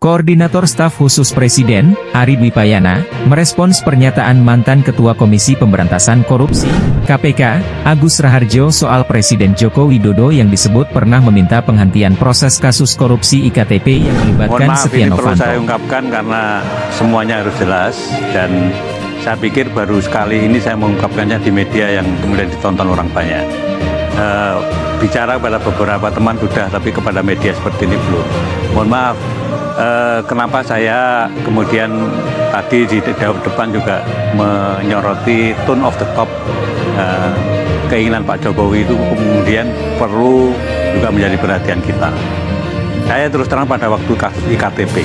Koordinator Staf Khusus Presiden, Ari Wipayana, merespons pernyataan mantan Ketua Komisi Pemberantasan Korupsi, KPK, Agus Raharjo soal Presiden Joko Widodo yang disebut pernah meminta penghentian proses kasus korupsi e-KTP yang melibatkan Setya Novanto. Mohon maaf, ini perlu saya ungkapkan karena semuanya harus jelas, dan saya pikir baru sekali ini saya mengungkapkannya di media yang kemudian ditonton orang banyak. Bicara pada beberapa teman sudah, tapi kepada media seperti ini belum. Mohon maaf. Kenapa saya kemudian tadi di depan juga menyoroti tone of the top, keinginan Pak Jokowi itu kemudian perlu juga menjadi perhatian kita. Saya terus terang pada waktu kasus e-KTP.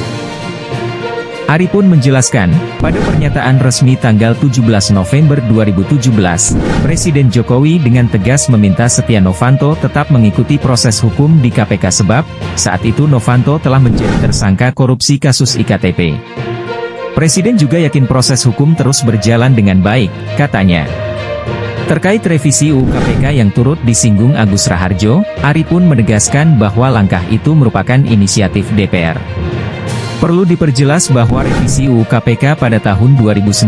Ari pun menjelaskan, pada pernyataan resmi tanggal 17 November 2017, Presiden Jokowi dengan tegas meminta Setya Novanto tetap mengikuti proses hukum di KPK sebab, saat itu Novanto telah menjadi tersangka korupsi kasus e-KTP. Presiden juga yakin proses hukum terus berjalan dengan baik, katanya. Terkait revisi UU KPK yang turut disinggung Agus Raharjo, Ari pun menegaskan bahwa langkah itu merupakan inisiatif DPR. Perlu diperjelas bahwa revisi UU KPK pada tahun 2019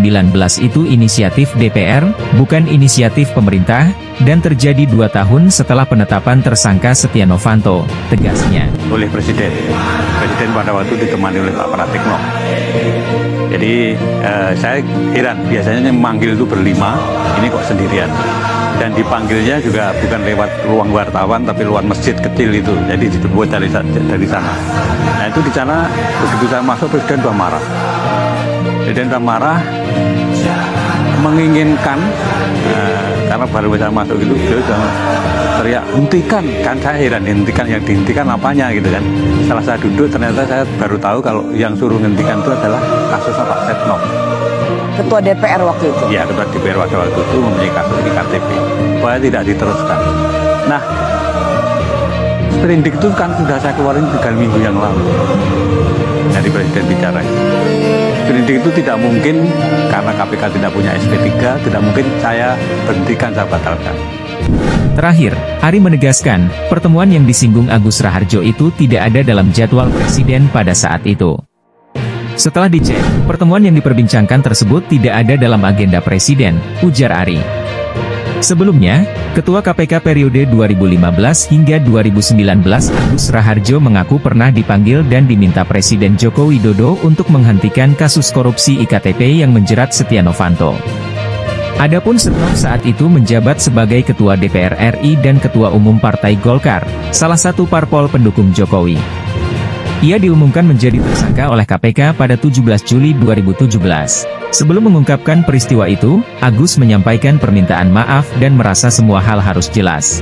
itu inisiatif DPR, bukan inisiatif pemerintah, dan terjadi 2 tahun setelah penetapan tersangka Setya Novanto, tegasnya. Oleh Presiden. Presiden pada waktu ditemani oleh Pak Pratikno. Jadi saya heran, biasanya memanggil itu berlima, ini kok sendirian. Dan dipanggilnya juga bukan lewat ruang wartawan, tapi ruang masjid kecil itu, jadi dibuat dari sana. Nah itu di sana begitu saya masuk, Presiden sudah marah. Presiden sudah marah, menginginkan, karena baru saya masuk itu, beliau sudah teriak, hentikan. Kan saya heran, hentikan, yang dihentikan apanya gitu kan. Setelah saya duduk, ternyata saya baru tahu kalau yang suruh hentikan itu adalah kasusnya Pak Setno. Ketua DPR waktu itu? Iya, Ketua DPR waktu itu mempunyai kasus e-KTP. Bahwa tidak diteruskan. Nah, Sprindik itu kan sudah saya keluarin 3 minggu yang lalu. Jadi Presiden bicara. Sprindik itu tidak mungkin, karena KPK tidak punya SP3, tidak mungkin saya berhentikan, saya batalkan. Terakhir, Ari menegaskan, pertemuan yang disinggung Agus Raharjo itu tidak ada dalam jadwal Presiden pada saat itu. Setelah dicek, pertemuan yang diperbincangkan tersebut tidak ada dalam agenda Presiden, ujar Ari. Sebelumnya, Ketua KPK periode 2015 hingga 2019 Agus Raharjo mengaku pernah dipanggil dan diminta Presiden Joko Widodo untuk menghentikan kasus korupsi e-KTP yang menjerat Setya Novanto. Adapun Setno saat itu menjabat sebagai Ketua DPR RI dan Ketua Umum Partai Golkar, salah satu parpol pendukung Jokowi. Ia diumumkan menjadi tersangka oleh KPK pada 17 Juli 2017. Sebelum mengungkapkan peristiwa itu, Agus menyampaikan permintaan maaf dan merasa semua hal harus jelas.